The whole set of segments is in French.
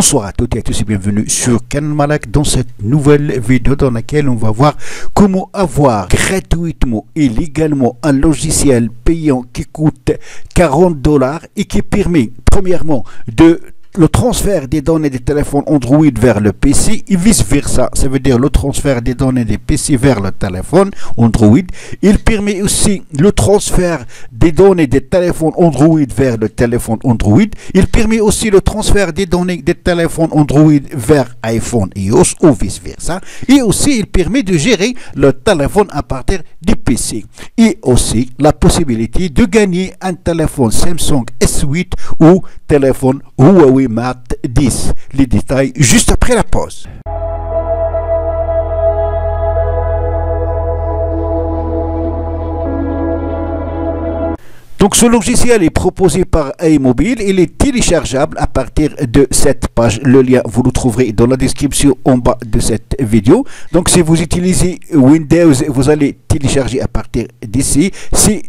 Bonsoir à toutes et à tous et bienvenue sur Canal Malak dans cette nouvelle vidéo dans laquelle on va voir comment avoir gratuitement et légalement un logiciel payant qui coûte 40 $ et qui permet premièrement de le transfert des données des téléphones Android vers le PC et vice versa. Ça veut dire le transfert des données des PC vers le téléphone Android. Il permet aussi le transfert des données des téléphones Android vers le téléphone Android. Il permet aussi le transfert des données des téléphones Android vers iPhone iOS ou vice versa. Et aussi il permet de gérer le téléphone à partir du PC. Et aussi la possibilité de gagner un téléphone Samsung S8 ou téléphone Huawei Mate 10. Les détails juste après la pause. Donc ce logiciel est proposé par iMobile, il est téléchargeable à partir de cette page. Le lien vous le trouverez dans la description en bas de cette vidéo. Donc si vous utilisez Windows, vous allez télécharger à partir d'ici. C'est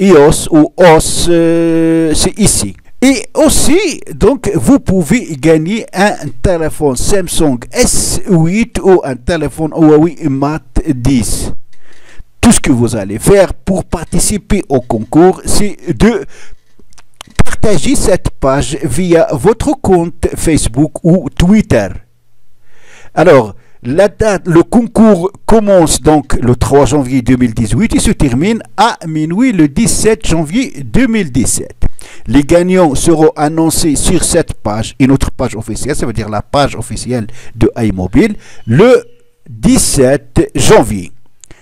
iOS ou OS, c'est ici. Et aussi, donc, vous pouvez gagner un téléphone Samsung S8 ou un téléphone Huawei Mate 10. Tout ce que vous allez faire pour participer au concours, c'est de partager cette page via votre compte Facebook ou Twitter. Alors, la date, le concours commence donc le 3 janvier 2018 et se termine à minuit le 17 janvier 2017. Les gagnants seront annoncés sur cette page et notre page officielle, ça veut dire la page officielle de iMobile, le 17 janvier.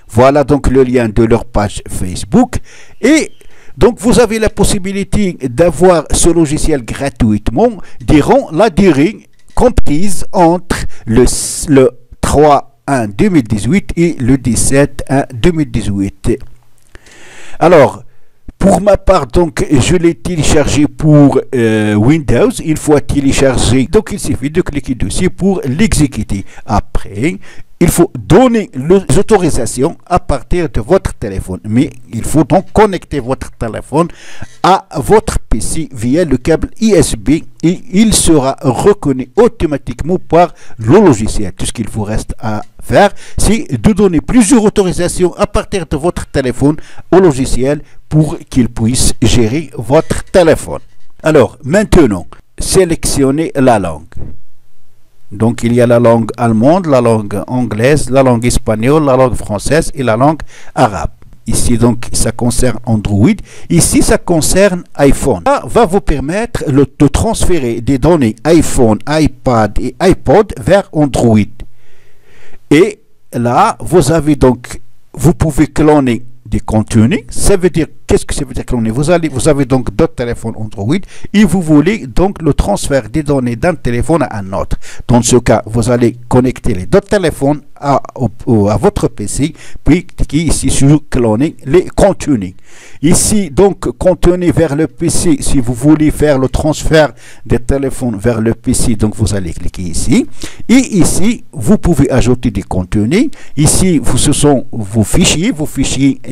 Voilà donc le lien de leur page Facebook. Et donc vous avez la possibilité d'avoir ce logiciel gratuitement durant la durée comprise entre le 3/1/2018 et le 17/1/2018. Alors, pour ma part, donc, je l'ai téléchargé pour Windows. Une fois téléchargé, donc il suffit de cliquer dessus pour l'exécuter. Après, il faut donner les autorisations à partir de votre téléphone. Mais il faut donc connecter votre téléphone à votre PC via le câble USB et il sera reconnu automatiquement par le logiciel. Tout ce qu'il vous reste à faire, c'est de donner plusieurs autorisations à partir de votre téléphone au logiciel pour qu'il puisse gérer votre téléphone. Alors, maintenant, sélectionnez la langue. Donc il y a la langue allemande, la langue anglaise, la langue espagnole, la langue française et la langue arabe. Ici donc ça concerne Android, ici ça concerne iPhone. Ça va vous permettre de transférer des données iPhone, iPad et iPod vers Android. Et là vous avez donc, vous pouvez cloner des contenus. Ça veut dire, qu'est-ce que ça veut dire cloner? Vous avez donc d'autres téléphones Android et vous voulez donc le transfert des données d'un téléphone à un autre. Dans ce cas, vous allez connecter les deux téléphones à votre PC, puis cliquez ici sur cloner les contenus. Ici, donc, contenez vers le PC. Si vous voulez faire le transfert des téléphones vers le PC, donc vous allez cliquer ici. Et ici, vous pouvez ajouter des contenus. Ici, ce sont vos fichiers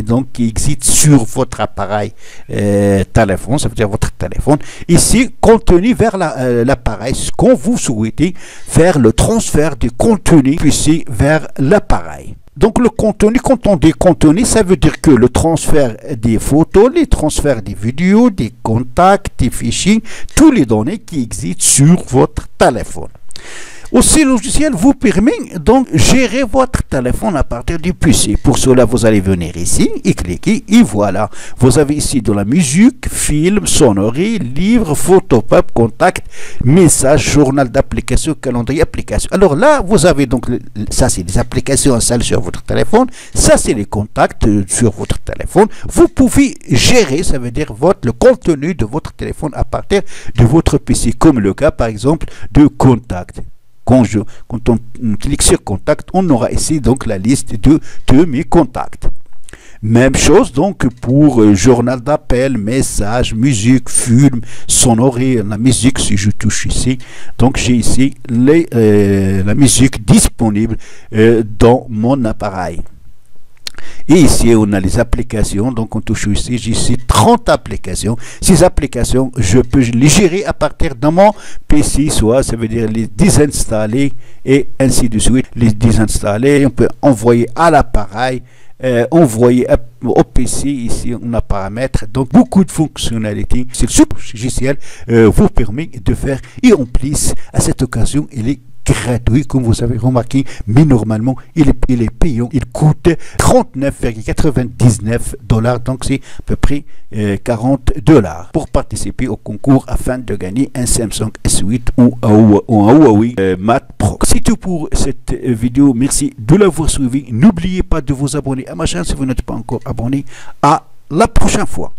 donc, qui existent sur votre appareil téléphone, ça veut dire votre téléphone. Ici, contenu vers l'appareil, quand vous souhaitez faire le transfert du contenu ici vers l'appareil. Donc le contenu, quand on dit contenu, ça veut dire que le transfert des photos, les transferts des vidéos, des contacts, des fichiers, tous les données qui existent sur votre téléphone. Aussi, le logiciel vous permet donc gérer votre téléphone à partir du PC. Pour cela, vous allez venir ici et cliquer et voilà. Vous avez ici de la musique, films, sonneries, livres, photos, pop, contacts, messages, journal d'application, calendrier, application. Alors là, vous avez donc, ça c'est les applications installées sur votre téléphone, ça c'est les contacts sur votre téléphone. Vous pouvez gérer, ça veut dire le contenu de votre téléphone à partir de votre PC, comme le cas par exemple de contacts. Quand on clique sur contact, on aura ici donc la liste de mes contacts. Même chose donc pour journal d'appel, message, musique, film, sonnerie, la musique. Si je touche ici, donc j'ai ici la musique disponible dans mon appareil. Et ici, on a les applications. Donc, on touche ici. J'ai ici 30 applications. Ces applications, je peux les gérer à partir de mon PC. Soit, ça veut dire les désinstaller et ainsi de suite. Les désinstaller, on peut envoyer à l'appareil. Envoyer au PC. Ici on a paramètres, donc beaucoup de fonctionnalités. C'est le logiciel vous permet de faire, et en plus à cette occasion il est gratuit comme vous avez remarqué, mais normalement il est payant. Il coûte 39,99$, donc c'est à peu près 40$ pour participer au concours afin de gagner un Samsung S8 ou un Huawei Mate Pro. C'est tout pour cette vidéo. Merci de l'avoir suivi. N'oubliez pas de vous abonner à ma chaîne si vous n'êtes pas encore abonné. À la prochaine fois.